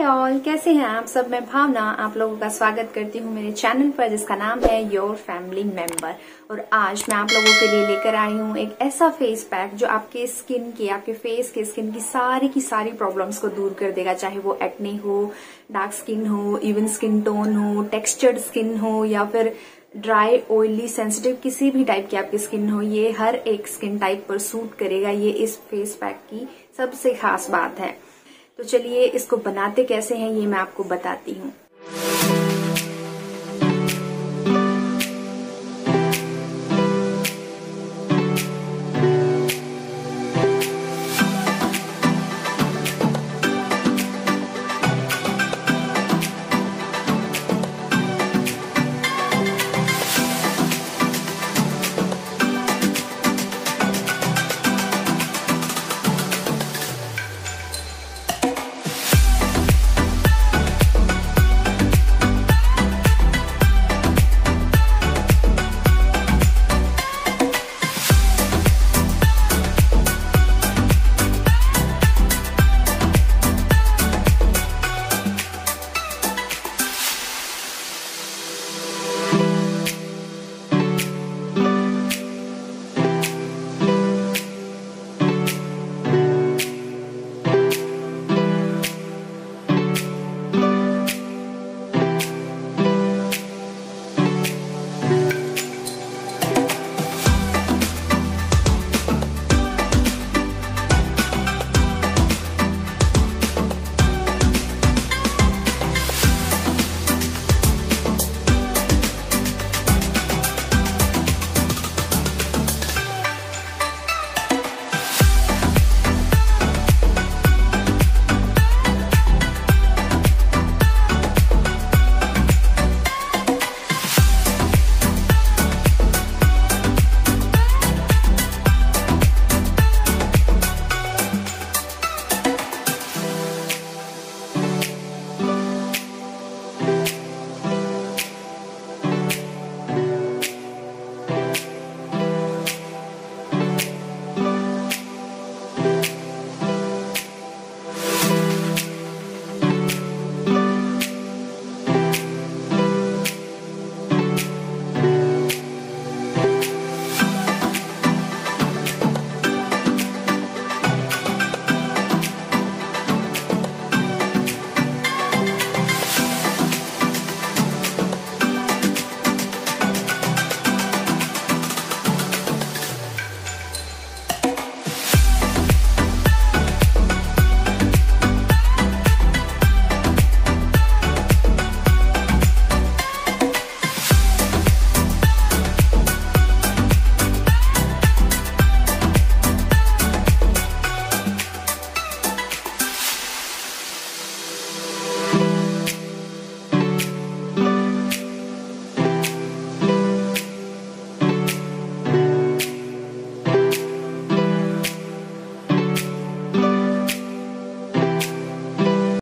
Hi all, कैसे हैं आप सब। मैं भावना आप लोगों का स्वागत करती हूँ मेरे चैनल पर जिसका नाम है योर फैमिली मेंबर। और आज मैं आप लोगों के लिए लेकर आई हूँ एक ऐसा फेस पैक जो आपके स्किन की, आपके फेस के स्किन की सारी प्रॉब्लम्स को दूर कर देगा। चाहे वो एक्ने हो, डार्क स्किन हो, इवन स्किन टोन हो, टेक्सचर्ड स्किन हो या फिर ड्राई, ऑयली, सेंसिटिव, किसी भी टाइप की आपकी स्किन हो, ये हर एक स्किन टाइप पर सूट करेगा। ये इस फेस पैक की सबसे खास बात है। तो चलिए इसको बनाते कैसे हैं ये मैं आपको बताती हूँ।